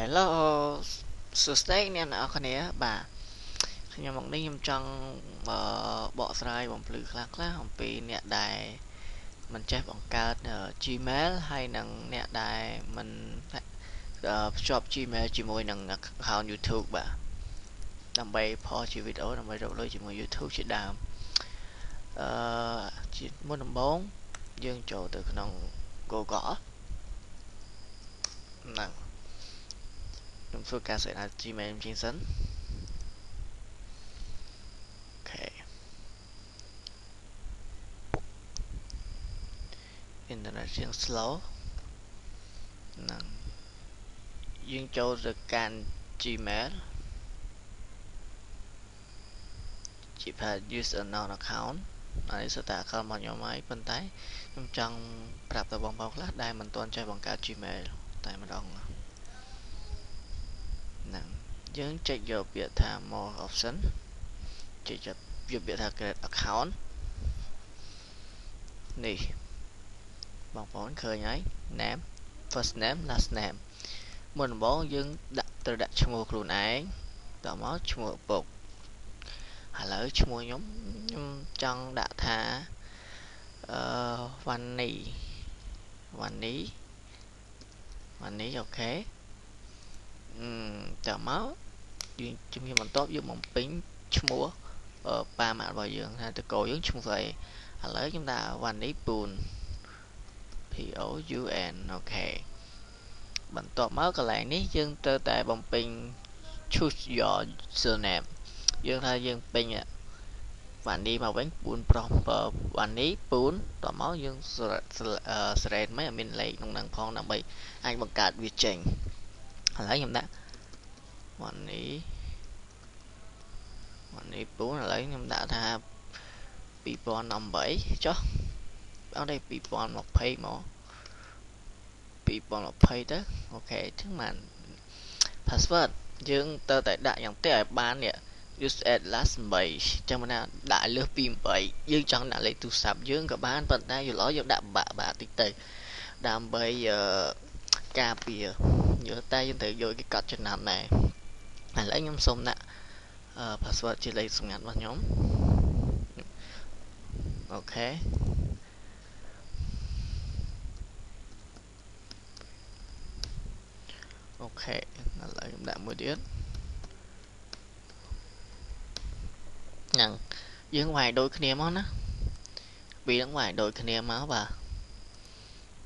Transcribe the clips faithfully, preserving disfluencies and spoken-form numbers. Hello សួស្តីអ្នកនរគ្នាបាទខ្ញុំមកនេះខ្ញុំចង់បកស្រាយបំភ្លឺខ្លះខ្លះអំពីអ្នកដែលមិនចេះបង្កើត Gmail ហើយនិងអ្នកដែលមិនភ្ជាប់ Gmail ជាមួយនឹង account YouTube បាទដើម្បីផុសជាវីដេអូដើម្បីរកលុយជាមួយ YouTube ជាដើមអឺមុនដំបូងយើងចូលទៅក្នុង Google ហ្នឹង chúng tôi ca sẽ là Gmail chính sẵn. Ok. Internet riêng slow. Duyên châu được can Gmail. Chỉ phải use a non account. Ở đây sẽ tạo con bằng nhỏ máy bên tay. Trong trong rạp tờ bóng bóng lát đây mình toàn chơi bằng cả Gmail. Tại mình đồng là. Chúng check your việc tha more option, check your việc tha create account. Nè, bạn còn khơi nhái name, first name, last name. Mình bỏ dưng đặt từ đặt chữ mô luôn ấy, tạo máu chữ mô bột. Hà lỡ chữ mô nhóm trong đặt tha vani, vani, vani ok. Tạo máu chúng như mình tốt giúp mình tính mua ở ba mạng vào giường hay từ cổ dưỡng chung vậy à, lấy chúng ta hoàn lý buồn thì ổ un ok mình tốt máu còn lại ní dương tơ tại bằng pin chút giò sờ nẹp dương thay dương pin ạ bạn đi mà bánh buồn proper bạn lý buồn tỏ máu dương sờ mấy ở mình lấy nông năng phong nằm bầy anh bằng cạt việc trình lấy nhầm đã quản lý quản lý bốn là lấy nhầm đã tha people năm bảy cho ở đây people một pay mỏ people một pay đó ok thứ mà password dương tơ tại đại dòng tê ban nè use at last bảy cho mình là đại lướt pin bảy dương chọn đã lấy tu sập dương cả ban vận ra rồi ló dụng đạm bạ bạ tịch tề đạm bây giờ capia giữa tay dân tự vô cái cọt trên nằm này à, lấy nhóm xong nè uh, password chỉ lấy xuống ngắn vào nhóm ok ok là lấy đã mười điếc nặng dưới ngoài đôi kia món á vì đứng ngoài đôi kia máu và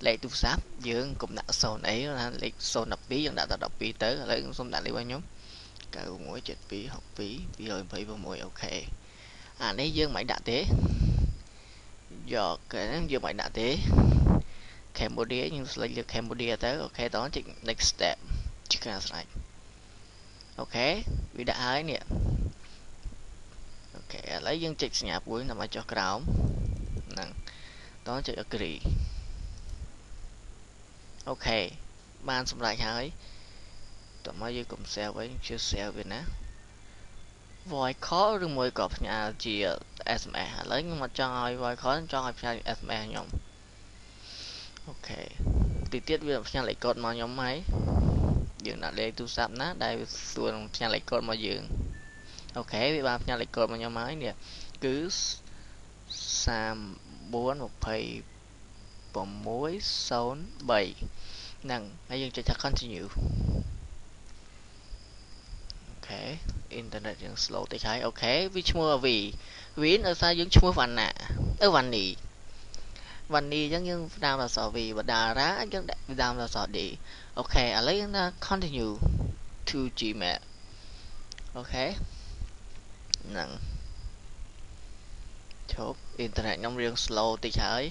lấy tu sáp dương cũng đã sồn ấy là lấy sồn đọc phí dương đã tạo đọc phí tới lấy xong đã lấy bao nhóm cả mỗi chuyện phí học phí phí rồi phí vào mỗi ok à đấy dương mày đã thế giờ cái dương mày đã thế Cambodia nhưng lấy được Cambodia tới ok đó chỉ next step chỉ cần là ok vì đã ấy nè ok lấy dương chỉ nhà cuối nằm ở cho cáo đó chỉ agree ok ban xong lại hỏi tụi mới dưới cùng xe với chia xe về nè voi khó rồi môi cọp nhà chị ét em e lấy mà cho hơi vơi khó cho hợp sang ét em e nhóm ok tí tiết về sang lại cột mà nhóm máy dừng đã để tu sạp nát đây xuồng sang lại cột mà dừng ok vì ba sang lại cột mà nhóm máy nè cứ sam bốn một thầy bồng mối sáu bảy nặng hay dừng cho chắc continue ok internet dừng slow tay trái ok vì mua vì vì ở xa dừng mua vạn nè ở vạn nỉ vạn nỉ chẳng nhưng đam là sợ vì và đà ra chẳng đam là sợ đi ok à lấy ra continue to Gmail ok nặng chốt internet nhóm riêng slow tay trái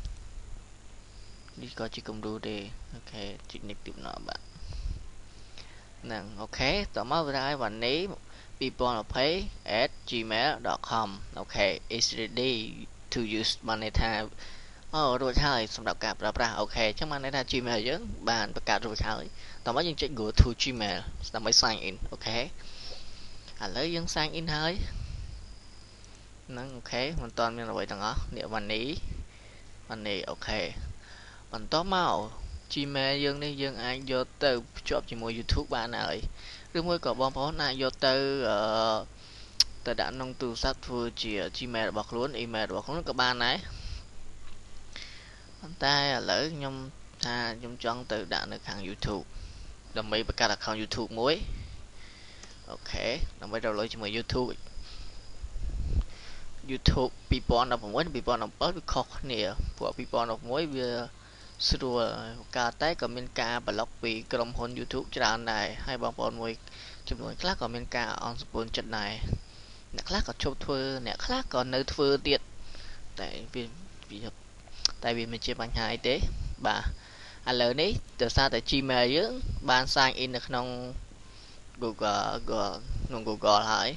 đi coi chỉ cùng đủ để ok chị nick tiếp nọ bạn nặng ok tỏ máu ra và ní people pay at gmail dot com ok it's ready to use maneta oh rồi thay xong đọc cặp đọc ra ok chắc maneta Gmail chứ bạn bắt cả rồi thay tỏ máu dân chạy gửi to Gmail là mới sign in ok à lấy dân sign in hơi nâng ok hoàn toàn mình là vậy thằng đó địa bàn ní bàn ní ok còn tỏ máu Gmail dân đi dân ai vô từ chụp chỉ mua YouTube bạn ơi cứ mỗi cậu bom pháo này vô từ từ đã nông từ sát vừa chỉ Gmail bọc luôn email bọc luôn các bạn này anh ta lỡ nhom tha nhom chọn từ đã được hàng YouTube đồng mấy bậc là không YouTube muối ok đồng mấy đầu lối cho mời YouTube YouTube people nào cũng muốn people nào bớt bị khó nè của people nào muối vừa sự ca tái comment ca blog vì công hồn YouTube channel này hay bằng bọn mùi chụp nổi khác comment ca on spon trận này nè khác có chụp thưa nè khác còn nơi thưa tiện tại vì vì tại vì mình chia bằng hai tế bà à lớn đấy từ xa tại Gmail chứ ban sang in được nông Google Google nông Google hỏi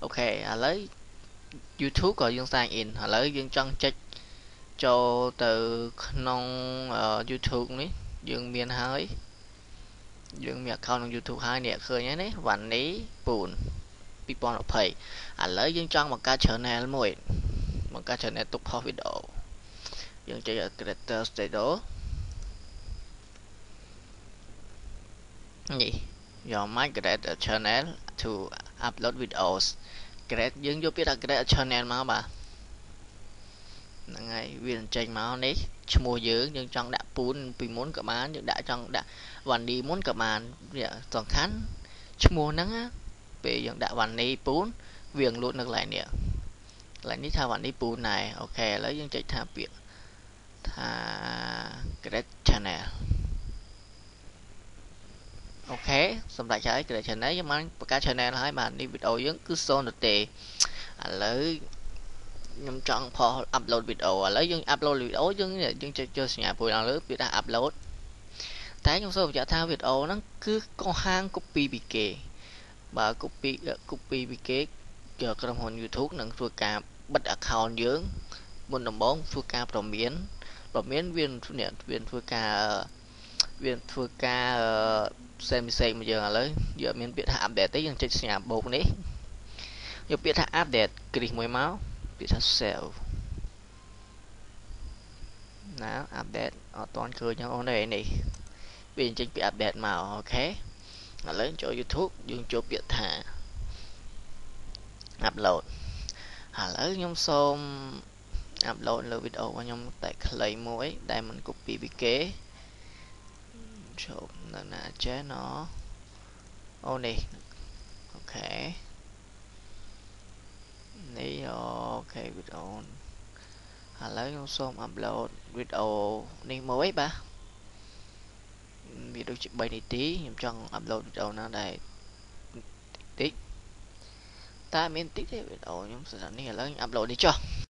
ok à lấy YouTube có dương sang in à lấy dương trong check cho từ nông uh, YouTube đấy dương miền hơi dương miền không YouTube hai nè khơi nhé đấy vạn lý buồn people đọc thầy ảnh lấy dương trong một ca trở này là mùi một ca trở này tục hoa video dương chơi ở creator để đó gì do máy create channel to upload videos create dương giúp biết là create channel mà bà ngày viên tranh máu đấy mua dưới nhưng trong đã bún vì muốn các bạn nhưng đã trong đã hoàn đi muốn các bạn toàn khán mua nắng á về những đã hoàn đi bún viền luôn được lại nè lại đi thao hoàn đi bún này ok lấy những chạy thao biển thà cái channel ok xong lại trái cái channel nhưng mà cái channel hai bạn đi video những cứ xôn được tệ à, lấy nhằm chọn for upload video à lấy dương upload video dương này dương chơi chơi nhà buổi nào lớp bị đã upload tại trong số trả thao video nó cứ có hang copy bị kề và copy copy bị kề giờ các đồng hồ YouTube nâng thua cả bật account dưỡng một đồng bóng thua cả đồng miến đồng miến viên thua nhận viên thua cả viên thua cả xem xem bây giờ là lấy giờ miến bị hạ để tới dương chơi nhà bộ đấy giờ bị hạ áp để click mười máu bị thắt sẹo nào update ở toàn cười nhau ở đây này bên trên bị update màu ok nó lớn cho YouTube dương chỗ biệt thả upload à lớn nhóm xôm upload lưu video qua nhóm tại lấy mỗi đây mình copy bị kế chụp là nã chế nó ô này ok này ok video à lấy con xôm upload video này mới ba video chụp bảy này tí em chọn upload video nó đây tí ta mình tích thế biết đâu nhưng sẽ là này là anh upload đi chưa.